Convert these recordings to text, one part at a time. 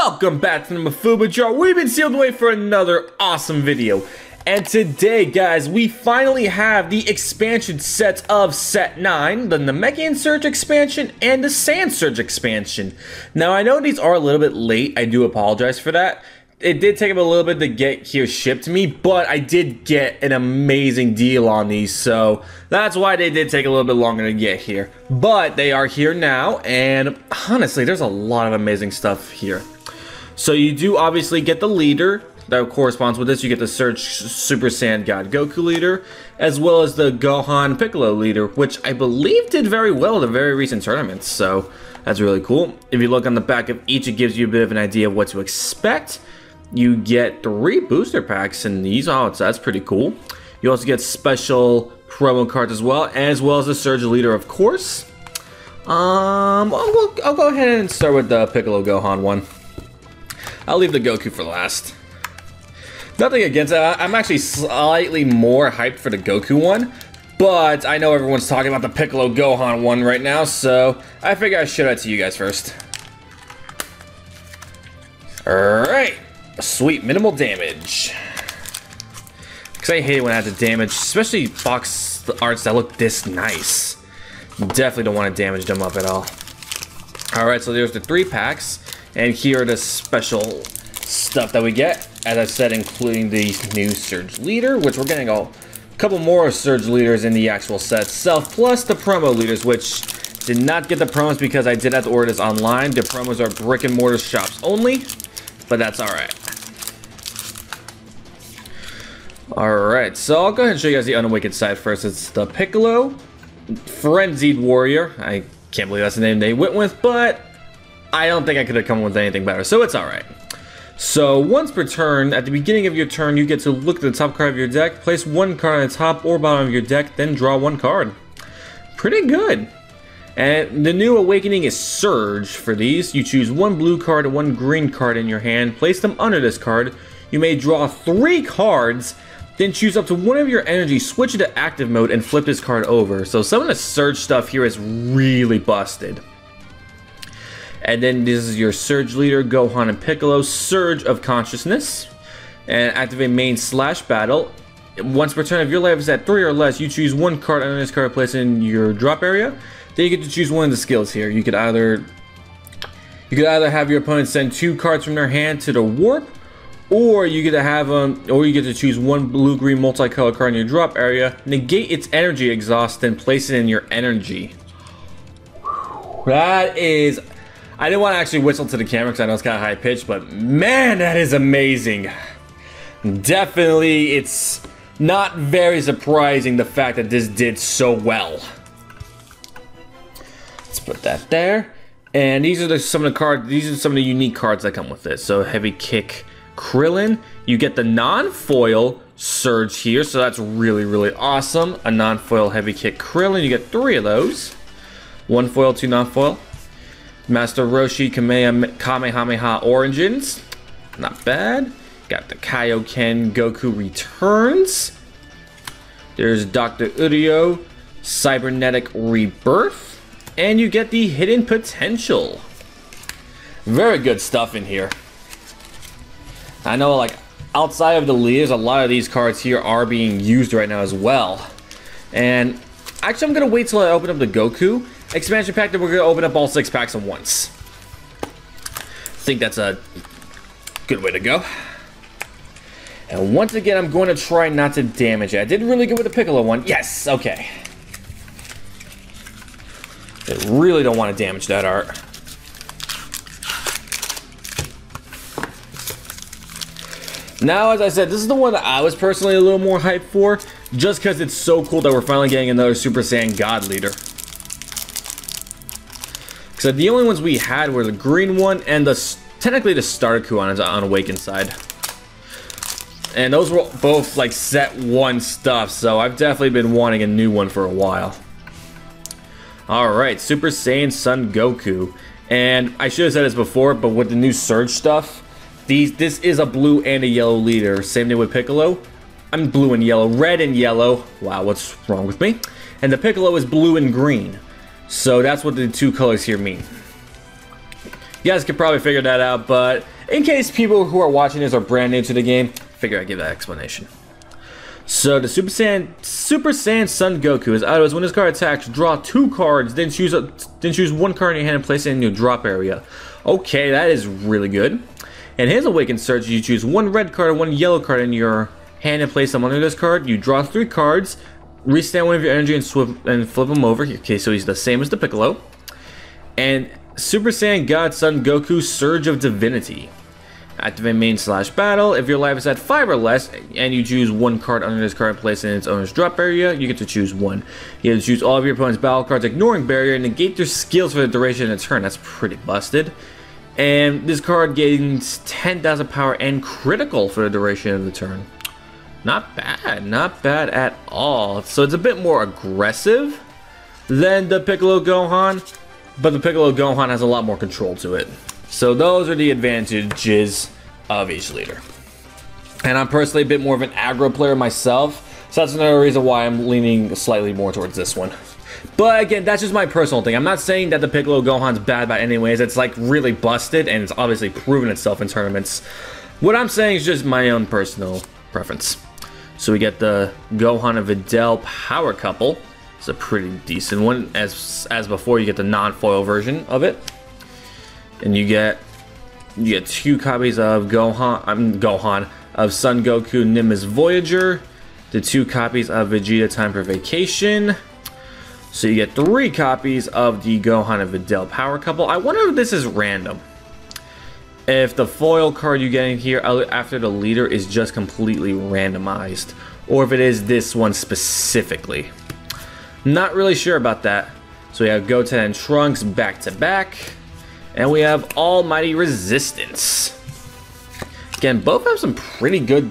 Welcome back to the Mafuba Jar. We've been sealed away for another awesome video. And today, guys, we finally have the expansion sets of Set 9, the Namekian Surge expansion, and the Sand Surge expansion. Now, I know these are a little bit late. I do apologize for that. It did take them a little bit to get here shipped to me, but I did get an amazing deal on these, so that's why they did take a little bit longer to get here. But they are here now, and honestly, there's a lot of amazing stuff here. So you do obviously get the leader that corresponds with this. You get the Surge Super Saiyan God Goku leader, as well as the Gohan Piccolo leader, which I believe did very well in the very recent tournaments. So that's really cool. If you look on the back of each, it gives you a bit of an idea of what to expect. You get 3 booster packs in these. Oh, so that's pretty cool. You also get special promo cards as well as the Surge leader, of course. I'll go ahead and start with the Piccolo Gohan one. I'll leave the Goku for last. Nothing against that. I'm actually slightly more hyped for the Goku one, but I know everyone's talking about the Piccolo Gohan one right now, so I figure I show that to you guys first. Alright. Sweet, minimal damage. Because I hate it when I have to damage, especially box arts that look this nice. Definitely don't want to damage them up at all. Alright, so there's the 3 packs. And here are the special stuff that we get, as I said, including the new Surge Leader, which we're getting a couple more Surge Leaders in the actual set itself, plus the promo leaders, which did not get the promos because I did have to order this online. The promos are brick and mortar shops only, but that's alright. Alright, so I'll go ahead and show you guys the unawakened side first. It's the Piccolo Frenzied Warrior. I can't believe that's the name they went with, but I don't think I could have come up with anything better, so it's alright. So once per turn, at the beginning of your turn, you get to look at the top card of your deck, place 1 card on the top or bottom of your deck, then draw 1 card. Pretty good. And the new awakening is Surge for these. You choose 1 blue card and 1 green card in your hand, place them under this card. You may draw 3 cards, then choose up to 1 of your energy, switch it to active mode, and flip this card over. So some of the Surge stuff here is really busted. And then this is your Surge Leader, Gohan and Piccolo, Surge of Consciousness. And activate main slash battle. Once per turn, if your life is at 3 or less, you choose 1 card under this card, place in your drop area. Then you get to choose one of the skills here. You could either have your opponent send 2 cards from their hand to the warp, or you get to have choose 1 blue-green multicolor card in your drop area, negate its energy exhaust, then place it in your energy. That is, I didn't want to actually whistle to the camera because I know it's kind of high pitched, but man, that is amazing. Definitely, it's not very surprising the fact that this did so well. Let's put that there. And these are some of the unique cards that come with this. So Heavy Kick Krillin, you get the non-foil Surge here, so that's really, really awesome. A non-foil Heavy Kick Krillin, you get 3 of those. 1 foil, 2 non-foil. Master Roshi Kamehameha Origins, not bad. Got the Kaioken Goku Returns. There's Dr. Uriyo Cybernetic Rebirth, and you get the Hidden Potential. Very good stuff in here. I know, like, outside of the leaders, a lot of these cards here are being used right now as well. And actually, I'm gonna wait till I open up the Goku expansion pack, that we're gonna open up all 6 packs at once. I think that's a good way to go. And once again, I'm going to try not to damage it. I did really good with the Piccolo one. Yes, okay. I really don't want to damage that art. Now, as I said, this is the one that I was personally a little more hyped for, just because it's so cool that we're finally getting another Super Saiyan God leader. So the only ones we had were the green one and technically the starter Ku on Awakened side. And those were both like set 1 stuff, so I've definitely been wanting a new one for a while. Alright, Super Saiyan Son Goku. And I should have said this before, but with the new Surge stuff, this is a blue and a yellow leader. Same thing with Piccolo. I'm blue and yellow. Red and yellow. Wow, what's wrong with me? And the Piccolo is blue and green. So that's what the 2 colors here mean. You guys could probably figure that out, but in case people who are watching this are brand new to the game, figure I'd give that explanation. So the Super Saiyan Son Goku is out of his when his card attacks, draw two cards, then choose one card in your hand and place it in your drop area. Okay, that is really good. In his Awakened Surge, you choose one red card and one yellow card in your hand and place them under this card. You draw three cards, restand one of your energy and flip them over. Okay, so he's the same as the Piccolo. And Super Saiyan God Son Goku Surge of Divinity. Activate main/battle. If your life is at 5 or less and you choose one card under this card and place it in its owner's drop area, you get to choose one. You get to choose all of your opponent's battle cards, ignoring barrier, and negate their skills for the duration of the turn. That's pretty busted. And this card gains 10,000 power and critical for the duration of the turn. Not bad, not bad at all. So it's a bit more aggressive than the Piccolo Gohan, but the Piccolo Gohan has a lot more control to it. So those are the advantages of each leader. And I'm personally a bit more of an aggro player myself, so that's another reason why I'm leaning slightly more towards this one. But again, that's just my personal thing. I'm not saying that the Piccolo Gohan's bad by any ways. It's like really busted, and it's obviously proven itself in tournaments. What I'm saying is just my own personal preference. So we get the Gohan and Videl power couple. It's a pretty decent one. As before, you get the non-foil version of it. And you get two copies of Son Goku Nimbus Voyager, the two copies of Vegeta Time for Vacation. So you get three copies of the Gohan and Videl power couple. I wonder if this is random. If the foil card you get in here after the leader is just completely randomized, or if it is this one specifically. Not really sure about that. So we have Goten and Trunks back to back. And we have Almighty Resistance. Again, both have some pretty good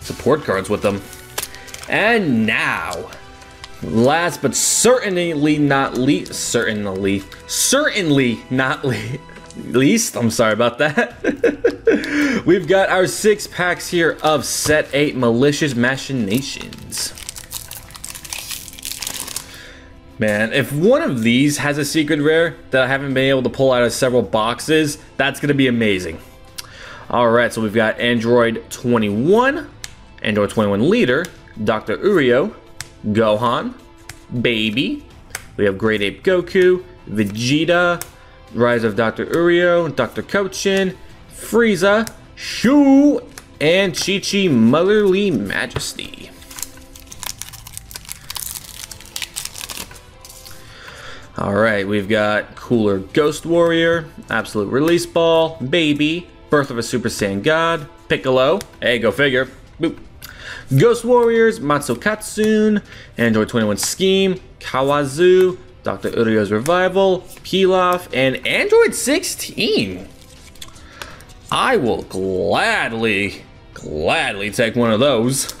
support cards with them. And now, last but certainly not least, I'm sorry about that. We've got our 6 packs here of Set 8 Malicious Machinations. Man, if one of these has a secret rare that I haven't been able to pull out of several boxes, that's going to be amazing. Alright, so we've got Android 21, Android 21 Leader, Dr. Uriyo, Gohan, Baby, we have Great Ape Goku, Vegeta, Rise of Dr. Uriyo, Dr. Cochin, Frieza, Shu, and Chi-Chi Motherly Majesty. Alright, we've got Cooler Ghost Warrior, Absolute Release Ball, Baby, Birth of a Super Saiyan God, Piccolo, hey, go figure, boop, Ghost Warriors, Matsukatsun, Android 21 Scheme, Kawazu, Dr. Urio's Revival, Pilaf, and Android 16. I will gladly take one of those.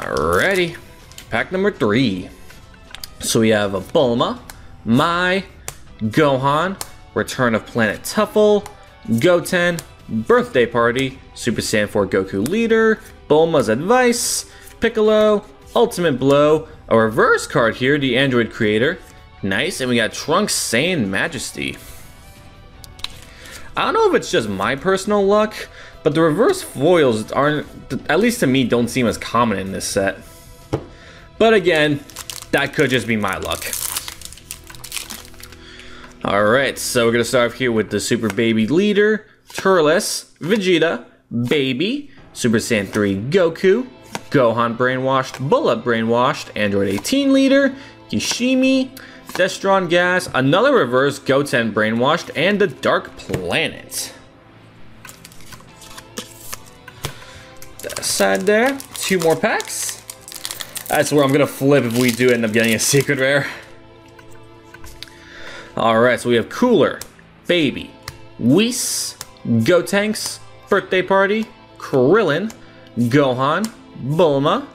Alrighty, pack number 3. So we have a Bulma, Mai, Gohan, Return of Planet Tuffle, Goten, Birthday Party, Super Saiyan 4 Goku Leader, Bulma's Advice, Piccolo, Ultimate Blow, a reverse card here, the Android Creator. Nice, and we got Trunks Saiyan Majesty. I don't know if it's just my personal luck, but the reverse foils aren't, at least to me, don't seem as common in this set. But again, that could just be my luck. Alright, so we're going to start off here with the Super Baby Leader, Turles, Vegeta, Baby, Super Saiyan 3 Goku, Gohan Brainwashed, Bullet Brainwashed, Android 18 Leader, Kishimi, Destron Gas, another reverse, Goten Brainwashed, and the Dark Planet. That side there, 2 more packs. That's where I'm gonna flip if we do end up getting a secret rare. Alright, so we have Cooler, Baby, Whis, Gotenks, Birthday Party, Krillin, Gohan, Bulma,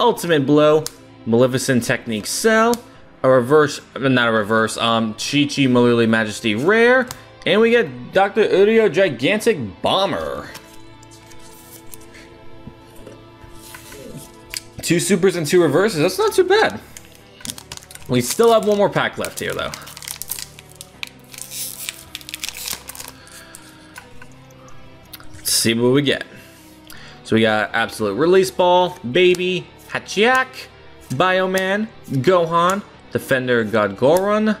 Ultimate Blow, Maleficent Technique Cell, Chi-Chi Motherly Majesty Rare, and we get Dr. Uriyo Gigantic Bomber. 2 supers and 2 reverses, that's not too bad. We still have 1 more pack left here though. see what we get. So we got Absolute Release Ball, Baby, Hachiak, Bioman, Gohan, Defender God Goron,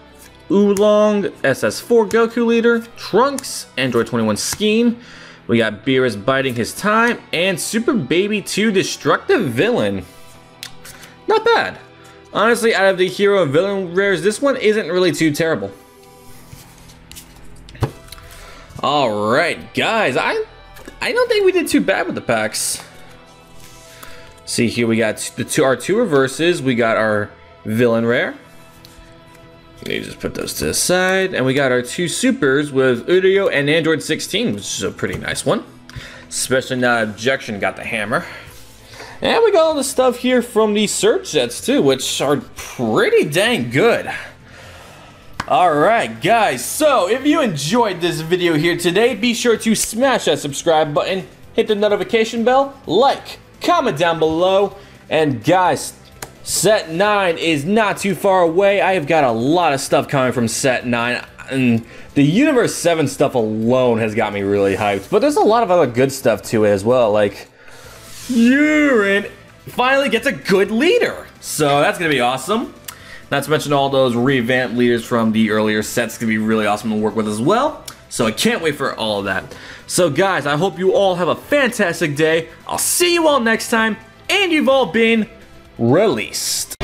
Oolong, SS4 Goku Leader, Trunks, Android 21 Scheme. We got Beerus Biding His Time, and Super Baby 2 Destructive Villain. Not bad. Honestly, out of the hero and villain rares, this one isn't really too terrible. Alright, guys, I don't think we did too bad with the packs. See, here we got our two reverses. We got our villain rare. You just put those to the side. And we got our two supers with Uriyo and Android 16, which is a pretty nice one. Especially now Objection got the hammer. And we got all the stuff here from the Surge sets too, which are pretty dang good. Alright guys, so if you enjoyed this video here today, be sure to smash that subscribe button, hit the notification bell, like, comment down below, and guys, Set 9 is not too far away. I have got a lot of stuff coming from Set 9, and the Universe 7 stuff alone has got me really hyped, but there's a lot of other good stuff to it as well, like Urin finally gets a good leader, so that's going to be awesome. Not to mention all those revamped leaders from the earlier sets going to be really awesome to work with as well, so I can't wait for all of that. So guys, I hope you all have a fantastic day. I'll see you all next time, and you've all been released.